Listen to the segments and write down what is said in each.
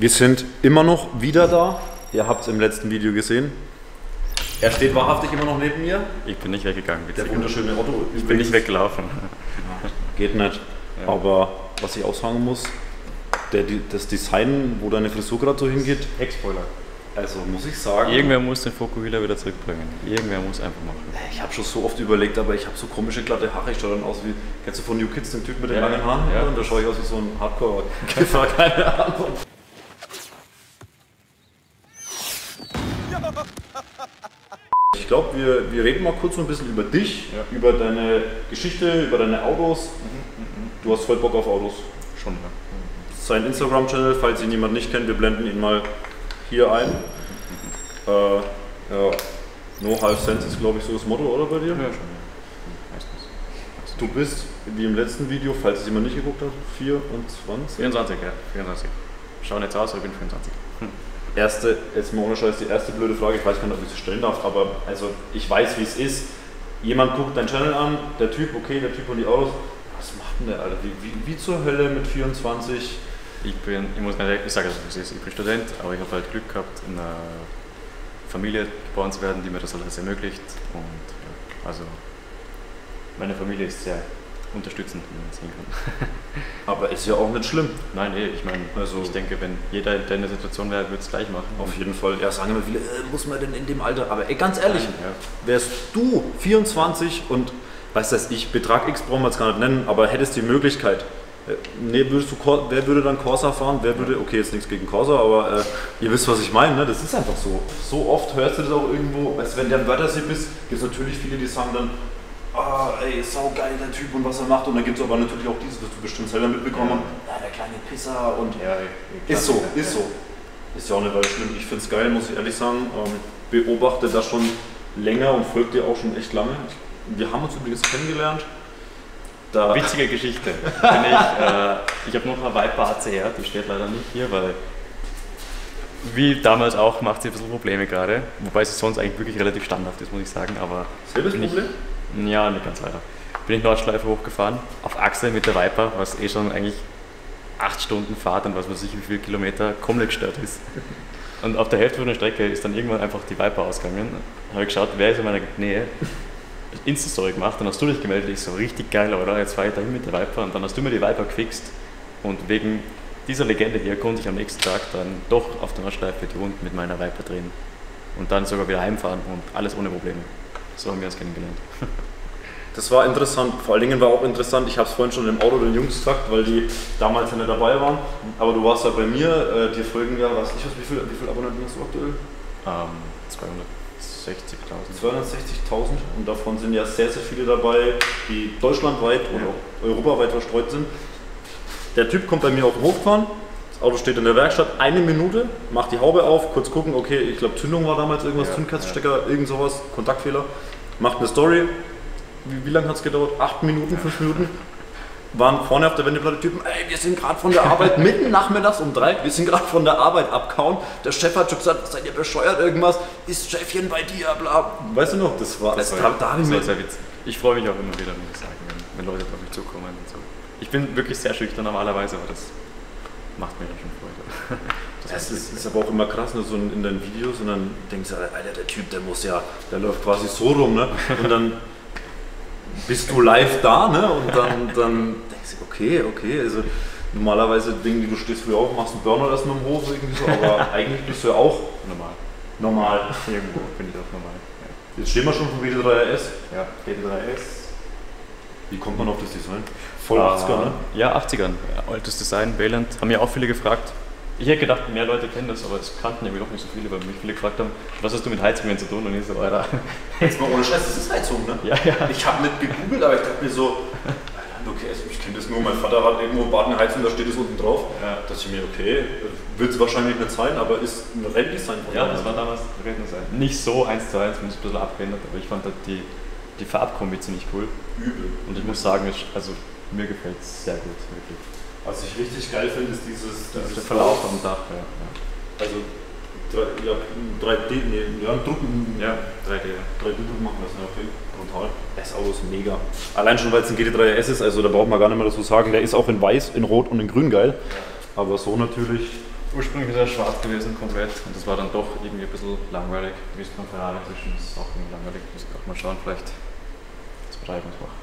Wir sind immer noch wieder da. Ihr habt es im letzten Video gesehen. Er steht wahrhaftig immer noch neben mir. Ich bin nicht weggegangen. Witzig. Der wunderschöne Otto. Ich bin nicht weggelaufen. Ja, geht nicht. Ja. Aber was ich auch sagen muss, das Design, wo deine Frisur gerade so hingeht. Ex-Spoiler. Also muss ich sagen. Irgendwer muss den Fokuhila wieder zurückbringen. Irgendwer muss einfach machen. Ich habe schon so oft überlegt, aber ich habe so komische glatte Haare. Ich schaue dann aus wie, kennst du von New Kids den Typ mit den langen Haaren? Ja. Und da schaue ich aus wie so ein Hardcore-Käfer, keine Ahnung. Ich glaube, wir reden mal kurz so ein bisschen über dich, ja, über deine Geschichte, über deine Autos. Du hast voll Bock auf Autos. Schon, ja. Sein Instagram-Channel, falls ihn jemand nicht kennt, wir blenden ihn mal hier ein. Ja, no half sense ist, glaube ich, so das Motto, oder bei dir? Ja, schon. Ja. Du bist, wie im letzten Video, falls es jemand nicht geguckt hat, 24? 24, ja. 24. Schauen jetzt aus, aber ich bin 24. Erste, jetzt mal ohne Scheiß, die erste blöde Frage, ich weiß gar nicht, ob ich sie stellen darf, aber also ich weiß, wie es ist. Jemand guckt deinen Channel an, der Typ, okay, der Typ und die Autos, was macht denn der, Alter? Wie zur Hölle mit 24? Ich sage es, wie es ist, ich bin Student, aber ich habe halt Glück gehabt, in einer Familie geboren zu werden, die mir das alles ermöglicht. Und ja, also meine Familie ist sehr unterstützend, wie man sehen kann. Aber ist ja auch nicht schlimm. Nein, ich meine, also ich denke, wenn jeder in deiner Situation wäre, würde es gleich machen. Auf jeden Fall. Ja, sagen immer viele, muss man denn in dem Alter? Aber ganz ehrlich, nein, ja, wärst du 24 und, weißt du, ich Betrag X brauchen wir jetzt gar nicht nennen, aber hättest die Möglichkeit, wer würde dann Corsa fahren? Wer würde, okay, jetzt nichts gegen Corsa, aber ihr wisst, was ich meine, ne? Das ist einfach so. So oft hörst du das auch irgendwo, weißt, wenn der im Wörthersee bist, gibt es natürlich viele, die sagen dann, ah, ey, saugeil der Typ und was er macht. Und dann gibt es aber natürlich auch dieses, das du bestimmt selber mitbekommen hast. Ja, der kleine Pisser und ja, ey, ist so, ist so. Ist ja auch nicht weiter schlimm. Ich finde es geil, muss ich ehrlich sagen. Beobachte das schon länger und folgt dir auch schon echt lange. Wir haben uns übrigens kennengelernt. Da witzige Geschichte. Ich habe noch eine Viper ACR, die steht leider nicht hier, weil wie damals auch macht sie ein bisschen Probleme gerade. Wobei sie sonst eigentlich wirklich relativ standhaft ist, muss ich sagen. Aber selbes Problem? Ja, nicht ganz leider. Bin ich Nordschleife hochgefahren, auf Achse mit der Viper, was eh schon eigentlich 8 Stunden Fahrt und was weiß ich wie viele Kilometer komplett gestört ist. Und auf der Hälfte von der Strecke ist dann irgendwann einfach die Viper ausgegangen. Da habe ich geschaut, wer ist in meiner Nähe. Insta-Story gemacht, dann hast du dich gemeldet, ich so, richtig geil, oder? Jetzt fahre ich dahin mit der Viper und dann hast du mir die Viper gefixt und wegen dieser Legende hier konnte ich am nächsten Tag dann doch auf der Nordschleife die Runden mit meiner Viper drehen und dann sogar wieder heimfahren und alles ohne Probleme. So haben wir uns kennengelernt. Das war interessant, vor allen Dingen war auch interessant, ich habe es vorhin schon im Auto den Jungs gesagt, weil die damals ja nicht dabei waren, aber du warst ja bei mir, dir folgen ja, was ich weiß, wie viel Abonnenten hast du aktuell? 260.000 und davon sind ja sehr, sehr viele dabei, die deutschlandweit oder auch europaweit verstreut sind. Der Typ kommt bei mir auf den Hof gefahren, das Auto steht in der Werkstatt, 1 Minute, macht die Haube auf, kurz gucken, okay, ich glaube Zündung war damals irgendwas, ja, Zündkerzenstecker, irgend sowas, Kontaktfehler, macht eine Story, wie lange hat es gedauert? 8 Minuten, 5 Minuten? Waren vorne auf der Wendeplatte Typen, ey, wir sind gerade von der Arbeit, mitten nachmittags um 3, wir sind gerade von der Arbeit abgehauen. Der Chef hat schon gesagt, seid ihr bescheuert, irgendwas, ist Schäfchen bei dir, bla. Weißt du noch, das war das sehr witzig. Ich freue mich auch immer wieder, muss ich sagen, wenn Leute auf mich zukommen und so. Ich bin wirklich sehr schüchtern normalerweise, aber das macht mir ja schon Freude. Das ist aber auch immer krass, ne, so in deinen Videos und dann denkst du, Alter, der Typ, der läuft quasi so rum, ne, und dann bist du live da, ne? Und dann denkst du, okay, also normalerweise Dinge, die du stehst früher auf, machst einen Burnout erstmal im Hof irgendwie so, aber eigentlich bist du ja auch normal. Normal. Irgendwo bin ich auch normal. Ja. Jetzt stehen wir schon vom GT3 RS. Ja, GT3 RS. Wie kommt man auf das Design? Voll 80er, ne? Ja, 80ern. Ja, altes Design, Valent. Haben ja auch viele gefragt. Ich hätte gedacht, mehr Leute kennen das, aber es kannten irgendwie doch nicht so viele, weil mich viele gefragt haben, was hast du mit Heizungen zu tun? Und ich so, Alter. Jetzt mal ohne Scheiß, das ist Heizung, ne? Ja, ja. Ich habe nicht gegoogelt, aber ich dachte mir so, Alter, okay, ich kenne das nur, mein Vater hat irgendwo im Bad eine Heizung, da steht es unten drauf. Ja. Da dachte ich mir, okay, wird es wahrscheinlich nicht sein, aber ist ein Renndesign. Ja, das war damals ein Renndesign. Nicht so 1:1, muss ein bisschen abgeändert, aber ich fand halt die Farbkombi ziemlich cool. Übel. Und ich muss sagen, also mir gefällt es sehr gut, wirklich. Was ich richtig geil finde, ist der Verlauf am Dach. Ja. Also 3D-Druck machen das, ja, okay, brutal. Das Auto ist mega. Allein schon, weil es ein GT3 RS ist, also da braucht man gar nicht mehr dazu sagen, der ist auch in weiß, in rot und in grün geil. Aber so natürlich Ursprünglich ist er schwarz gewesen, komplett, und das war dann doch irgendwie ein bisschen langweilig. Wie es beim Ferrari inzwischen ist, auch irgendwie langweilig. Muss ich auch mal schauen, vielleicht das Betreibungs machen.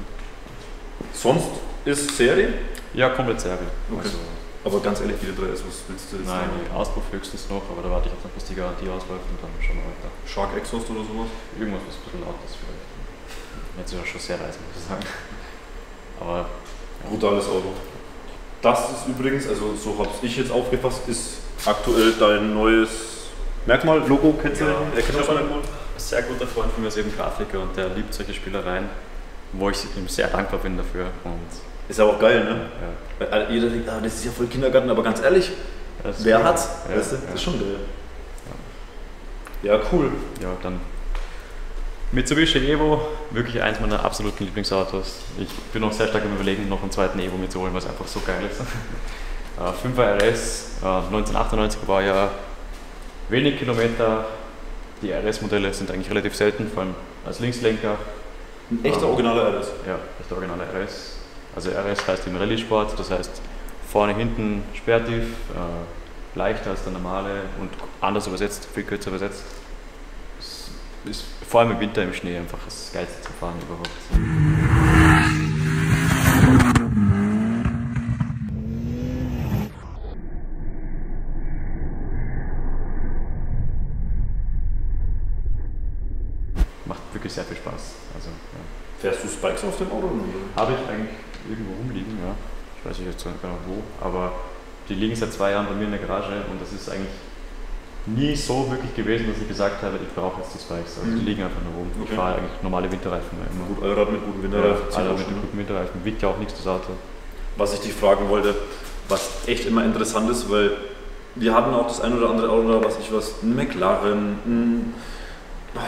Sonst ist Serie? Ja, komplett Serie. Okay. Also, aber ganz ehrlich, GT3 RS, was willst du jetzt? Nein, Auspuff höchstens noch, aber da warte ich jetzt noch, bis die Garantie ausläuft und dann schauen wir weiter. Shark Exhaust oder sowas? Irgendwas, was ein bisschen laut ist vielleicht. Jetzt ist er schon sehr reizend, muss ich sagen. Aber ja. Brutales Auto. Das ist übrigens, also so habe ich jetzt aufgefasst, ist aktuell dein neues Merkmal, Logo, Kennzeichen, ja, Erkennungsmerkmal. Ein sehr guter Freund von mir ist eben Grafiker und der liebt solche Spielereien, wo ich ihm sehr dankbar bin dafür. Und ist aber auch geil, ne? Ja. Weil jeder denkt, ah, das ist ja voll Kindergarten, aber ganz ehrlich, wer hat's? Ja, weißt du? Ja. Das ist schon geil. Ja, ja, cool. Ja, dann Mitsubishi Evo, wirklich eins meiner absoluten Lieblingsautos. Ich bin auch sehr stark am Überlegen, noch einen zweiten Evo mitzuholen, weil es einfach so geil ist. 5er RS, 1998 war ja wenig Kilometer. Die RS-Modelle sind eigentlich relativ selten, vor allem als Linkslenker. Ein echter originaler RS? Ja, echter originaler RS. Also RS heißt im Rallye-Sport, das heißt vorne, hinten sperrtief, leichter als der normale und anders übersetzt, viel kürzer übersetzt. Ist vor allem im Winter im Schnee einfach das Geilste zu fahren überhaupt. Macht wirklich sehr viel Spaß. Also, ja. Fährst du Spikes auf dem Auto? Habe ich eigentlich irgendwo rumliegen, ja. Ich weiß jetzt gar nicht wo, aber die liegen seit 2 Jahren bei mir in der Garage und das ist eigentlich nie so wirklich gewesen, dass ich gesagt habe, ich brauche jetzt die Spikes. Also die liegen einfach nur oben. Okay. Ich fahre eigentlich normale Winterreifen immer. Gut, Allrad mit guten Winterreifen. Ja, Allrad mit guten Winterreifen. Wiegt ja auch nichts, das Auto. Was ich dich fragen wollte, was echt immer interessant ist, weil wir hatten auch das ein oder andere Auto, was ich was, ein McLaren, ein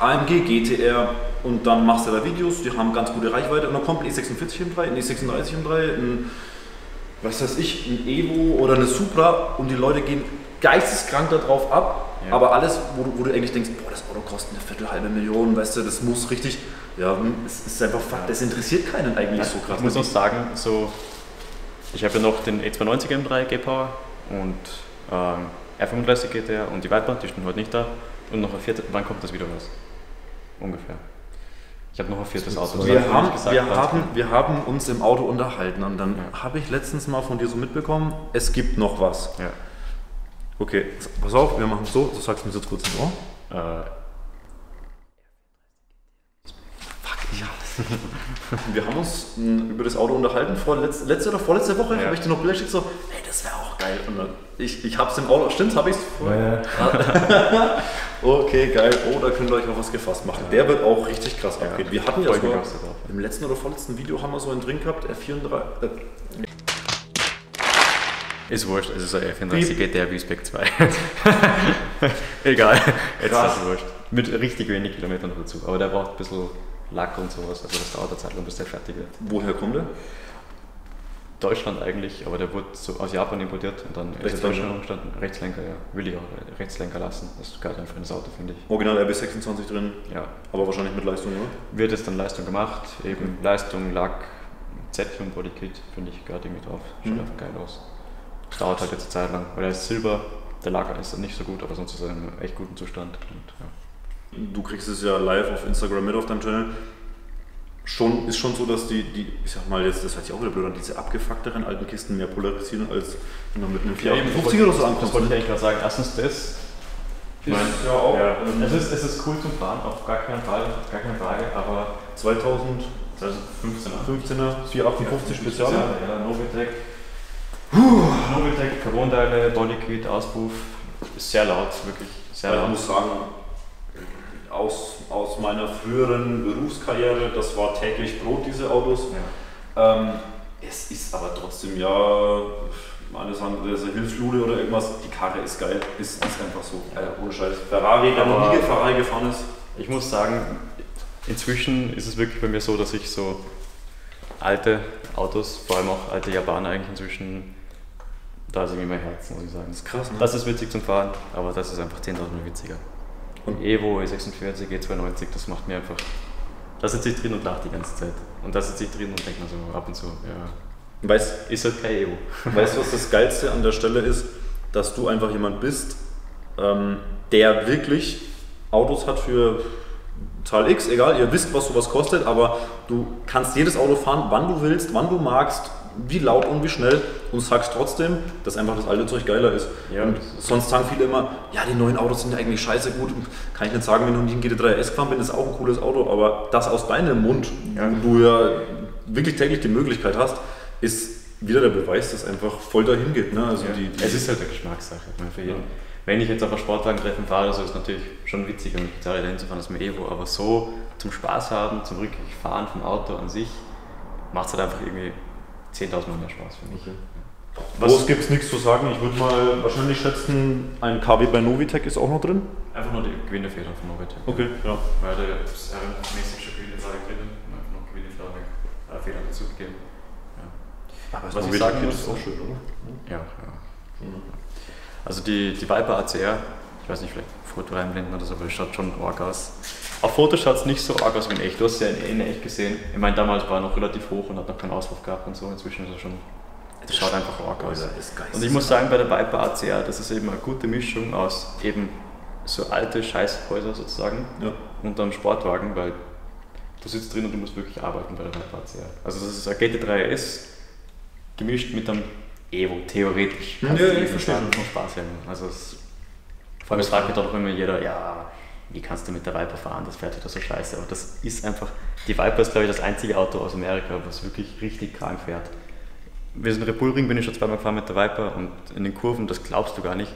AMG, GTR, und dann machst du da Videos, die haben ganz gute Reichweite und dann kommt ein E46 M3, ein E36 M3, ein, was weiß ich, ein Evo oder eine Supra und die Leute gehen geisteskrank da drauf ab, ja. Aber alles, wo du eigentlich denkst, boah, das Auto kostet eine halbe Million, weißt du, das muss richtig, ja, es ist einfach Fakt, das interessiert keinen eigentlich so krass. Ich muss auch sagen, so, ich habe ja noch den E92 M3 G-Power und R35 GTA und die Viper, die stehen heute nicht da, und noch ein viertes, wann kommt das wieder raus? Ungefähr. Ich habe noch ein viertes Auto. Wir haben uns im Auto unterhalten und dann habe ich letztens mal von dir so mitbekommen, es gibt noch was. Ja. Okay, pass auf, wir machen es so, du sagst mir jetzt kurz im Ohr. Fuck, ja. Wir haben uns über das Auto unterhalten, letzte oder vorletzte Woche, ja. Habe ich dir noch Bilder geschickt, so, hey, das wäre auch geil. Und dann, ich hab's im Auto, stimmt, habe ich es vorher. Ja. Okay, geil, oh, da könnt ihr euch noch was gefasst machen. Ja. Der wird auch richtig krass abgehen. Wir hatten ja sogar, im letzten oder vorletzten Video haben wir so einen drin gehabt, R34. Ist wurscht, es ist ein R34 GTR Respect 2. Egal, jetzt krass. Ist das wurscht. Mit richtig wenig Kilometern noch dazu. Aber der braucht ein bisschen Lack und sowas. Also das dauert eine Zeit lang, bis der fertig wird. Woher kommt der? Deutschland eigentlich, aber der wurde so aus Japan importiert und dann ist er in Deutschland umgestanden. Rechtslenker, ja. Will ich auch Rechtslenker lassen. Das gehört einfach in das Auto, finde ich. Original RB26 drin? Ja. Aber wahrscheinlich mit Leistung, oder? Wird es dann Leistung gemacht. Eben Leistung, Lack, Z5 Bodykit, finde ich, gehört irgendwie drauf. Schaut einfach geil aus. Dauert halt jetzt eine Zeit lang, weil er ist Silber, der Lager ist nicht so gut, aber sonst ist er in einem echt guten Zustand. Und, ja. Du kriegst es ja live auf Instagram mit auf deinem Channel. Schon, ist schon so, dass die, ich sag mal jetzt, das hört sich auch wieder blöd an, diese abgefuckteren alten Kisten mehr polarisieren, als wenn man mit einem 458er oder so ankommt. Das wollte ich eigentlich gerade sagen. Erstens das. Ich meine, ja, auch, ja. Es ist cool zum Fahren, auf gar keinen Fall, gar keine Frage, aber 2015er, 458 Spezial. Ja, Novitec. Novitec, Carbonteile, Bodykit, Auspuff, ist sehr laut, wirklich sehr laut. Ich muss sagen, aus meiner früheren Berufskarriere, das war täglich Brot, diese Autos. Ja. Es ist aber trotzdem, ja, meine sagen, das ist Hilfslude oder irgendwas, die Karre ist geil, ist einfach so, ohne Scheiß. Ferrari, der noch nie Ferrari gefahren ist. Ich muss sagen, inzwischen ist es wirklich bei mir so, dass ich so alte Autos, vor allem auch alte Japaner eigentlich inzwischen, da ist irgendwie mein Herz, muss ich sagen. Das ist krass, ne? Das ist witzig zum Fahren, aber das ist einfach 10.000 witziger. Und Evo, E46, E92, das macht mir einfach, da sitze ich drin und lache die ganze Zeit. Und da sitze ich drin und denke mir so ab und zu, ja. Ist halt kein Evo. Weißt du, was das Geilste an der Stelle ist? dass du einfach jemand bist, der wirklich Autos hat für Zahl X, egal, ihr wisst, was sowas kostet, aber du kannst jedes Auto fahren, wann du willst, wann du magst, wie laut und wie schnell und sagst trotzdem, dass einfach das alte Zeug geiler ist. Ja. Und sonst sagen viele immer, ja, die neuen Autos sind ja eigentlich scheiße gut. Kann ich nicht sagen, wenn du nicht in GT3 RS gefahren bist, ist auch ein cooles Auto, aber das aus deinem Mund, ja, wo du ja wirklich täglich die Möglichkeit hast, ist wieder der Beweis, dass einfach voll dahin geht. Ne? Also ja, es ist halt eine Geschmackssache, ne, für jeden. Ja. Wenn ich jetzt auf ein Sportwagentreffen fahre, so ist es natürlich schon witziger, mit Gitarre dahin zu fahren als mit Evo, aber so zum Spaß haben, zum wirklich Fahren vom Auto an sich, macht es halt einfach irgendwie 10.000 Mal mehr Spaß für mich. Okay. Was gibt es nichts zu sagen? Ich würde mal wahrscheinlich schätzen, ein KW bei Novitec ist auch noch drin? Einfach nur die Gewindefeder von Novitec. Okay, ja. Weil da ist mäßig schon Gewindefeder drin und einfach noch Gewindefeder dazu gegeben. Ja. Aber was ich sagen muss, ist auch schön, oder? Ja, ja. Mhm. Also die Viper ACR, ich weiß nicht, vielleicht ein Foto reinblenden oder so, aber das schaut schon arg aus. Auf Fotos schaut es nicht so arg aus wie in echt, du hast es ja in echt gesehen. Ich meine, damals war er noch relativ hoch und hat noch keinen Auspuff gehabt und so, inzwischen ist er schon, das schaut einfach arg aus. Und ich muss sagen, bei der Viper ACR, das ist eben eine gute Mischung aus eben so alte Scheißhäuser sozusagen, ja, und dann Sportwagen, weil du sitzt drin und du musst wirklich arbeiten bei der Viper ACR. Also das ist ein GT3 RS gemischt mit einem Evo, theoretisch. Ja, ich verstehe schon. Schon Spaß haben. Also vor allem fragt mich doch immer jeder, ja, wie kannst du mit der Viper fahren, das fährt doch so scheiße. Aber das ist einfach, die Viper ist, glaube ich, das einzige Auto aus Amerika, was wirklich richtig krank fährt. Wir sind in Red Bull Ring, bin ich schon zweimal gefahren mit der Viper und in den Kurven, das glaubst du gar nicht,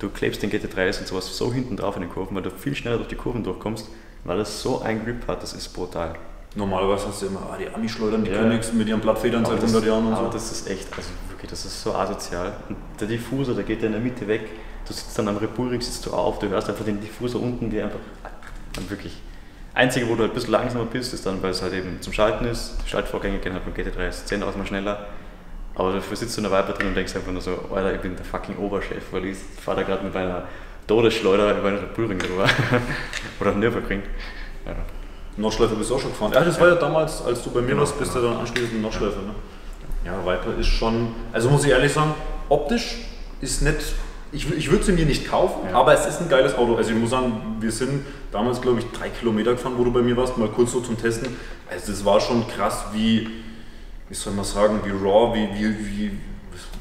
du klebst den GT3s und sowas so hinten drauf in den Kurven, weil du viel schneller durch die Kurven durchkommst, weil das so ein Grip hat, das ist brutal. Normalerweise hast du immer, die Amis schleudern, die können nichts mit ihren Blattfedern seit 100 Jahren und so. Aber das ist echt, also wirklich, das ist so asozial. Und der Diffusor, der geht ja in der Mitte weg, du sitzt dann am Red Bull Ring, sitzt du auf, du hörst einfach den Diffusor unten, der einfach, wirklich. Einzige, wo du halt ein bisschen langsamer bist, ist dann, weil es halt eben zum Schalten ist, die Schaltvorgänge gehen halt mit GT3 10.000 Mal schneller, aber dafür sitzt du in der Viper drin und denkst einfach nur so, Alter, ich bin der fucking Oberchef, weil ich fahre da gerade mit meiner Todesschleuder über den Red Bull Ring drüber oder Nürburgring. Ja. Nordschleife bist du auch schon gefahren. Ja, das war ja damals, als du bei mir warst, bist du dann anschließend Nordschleife. Ne? Ja, Viper ist schon, also muss ich ehrlich sagen, optisch ist nicht, ich würde sie mir nicht kaufen, ja, aber es ist ein geiles Auto. Also ich muss sagen, wir sind damals, glaube ich, 3 Kilometer gefahren, wo du bei mir warst, mal kurz so zum Testen. Also das war schon krass, wie soll man sagen, wie raw, wie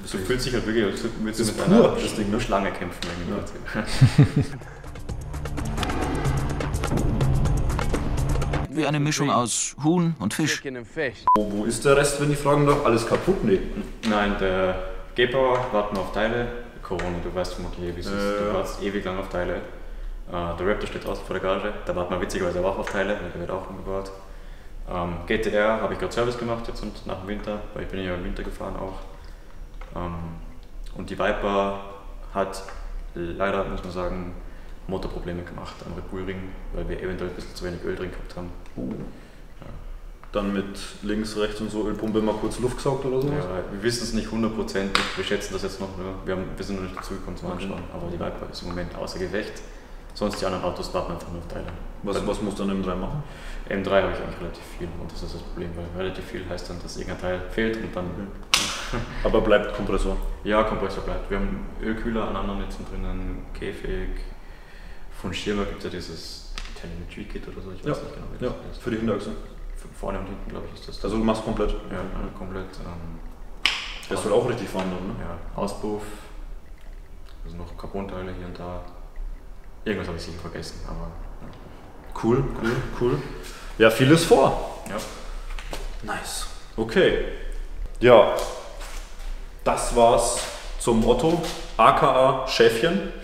so fühlt sich halt wirklich, als würdest du mit einer Schlange kämpfen. Ja. Wie eine Mischung aus Huhn und Fisch. Wo ist der Rest, wenn ich fragen darf? Alles kaputt? Nee. Nein, der G-Power, warten wir auf Teile. Corona, du weißt vermutlich, wie es ist. Du wartest ewig lang auf Teile. Der Raptor steht draußen vor der Garage. Da warten wir witzigerweise auch auf Teile, der wird auch umgebaut. GTR habe ich gerade Service gemacht, jetzt und nach dem Winter, weil ich bin ja im Winter gefahren auch. Und die Viper hat leider, muss man sagen, Motorprobleme gemacht am Red Bull Ring, weil wir eventuell ein bisschen zu wenig Öl drin gehabt haben. Ja. Dann mit links, rechts und so Ölpumpe mal kurz Luft gesaugt oder so? Ja, wir wissen es nicht hundertprozentig, wir schätzen das jetzt noch, wir sind noch nicht dazu gekommen zum Anschauen, aber die Viper ist im Moment außer Gefecht. Sonst die anderen Autos warten einfach nur auf Teile. Was muss dann M3 machen? M3 habe ich eigentlich relativ viel und das ist das Problem, weil relativ viel heißt dann, dass irgendein Teil fehlt und dann... Aber bleibt Kompressor? Ja, Kompressor bleibt. Wir haben Ölkühler an anderen Netzen drinnen, Käfig. Von Schirmer gibt es ja dieses Telemetry-Kit oder so, ich weiß nicht genau, wie das ist. Für die Hinterachse. Vorne und hinten, glaube ich, ist das. Also du machst komplett? Ja, komplett. Das soll auch richtig fahren dann, ne? Ja, Auspuff, also noch Carbonteile hier und da. Irgendwas habe ich sicher vergessen, aber... Ja. Cool. Ja, viel ist vor. Ja. Nice. Okay. Ja, das war's zum Otto, aka Schäfchen.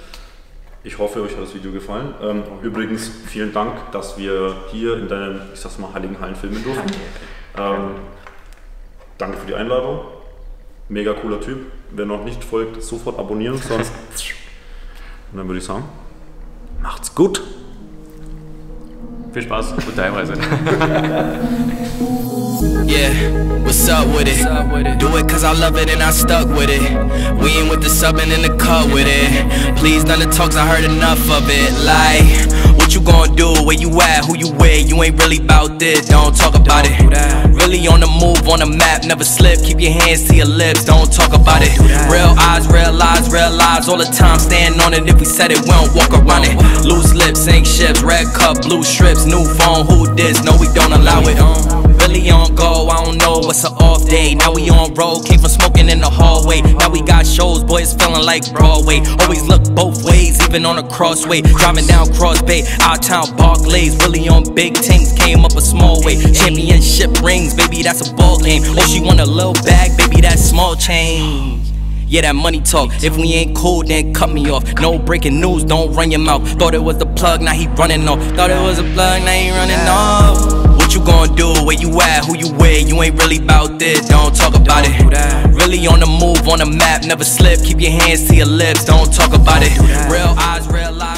Ich hoffe, euch hat das Video gefallen. Übrigens, vielen Dank, dass wir hier in deinem, ich sag's mal, heiligen Hallen filmen durften. Danke für die Einladung. Mega cooler Typ. Wer noch nicht folgt, sofort abonnieren, sonst... Und dann würde ich sagen, macht's gut. Viel Spaß, gute Heimreise. Yeah, what's up with it? Do it cause I love it and I stuck with it. We ain't with the sub and in the cut with it. Please none of the talks, I heard enough of it. Like, what you gon' do? Where you at? Who you with? You ain't really about this, don't talk about it. Really on the move, live on a map, never slip, keep your hands to your lips, don't talk about it. Real lives all the time, stand on it, if we said it, we don't walk around it. Loose lips, ink ships, red cup, blue strips, new phone, who dis, no we don't allow it. Really on go, I don't know, it's an off day. Now we on road, came from smoking in the hallway. Now we got shows, boys feeling like Broadway. Always look both ways, even on a crossway. Driving down Cross Bay, out town Barclays. Really on big things, came up a small way. Championship rings, baby, that's a ball game. Oh, she want a little bag, baby, that's small change. Yeah, that money talk, if we ain't cool, then cut me off. No breaking news, don't run your mouth. Thought it was the plug, now he running off. Thought it was a plug, now he running off. What you gon' do, where you at, who you with, you ain't really bout this, don't talk about it. Really on the move, on the map, never slip, keep your hands to your lips, don't talk about it. Real eyes, real life.